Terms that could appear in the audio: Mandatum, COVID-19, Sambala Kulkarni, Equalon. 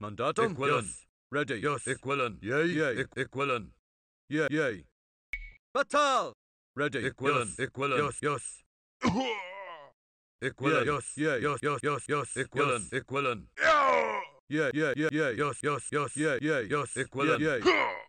Mandatum? Equalon. Yes. Ready. Yes. Equalon. Yay. Yay. Equalon. Yay. Yay. Battle. Ready. Equalon. Yes. Equalon. Yes. Yes. Equalon. Yes. Yay. Yes. Yes. Yes. Yes. Equalon. Equalon. Yeah. Yeah. Yeah. Yeah. Yes. Yes. Yes. Yeah. Yeah. Yes. Equalon. Yay.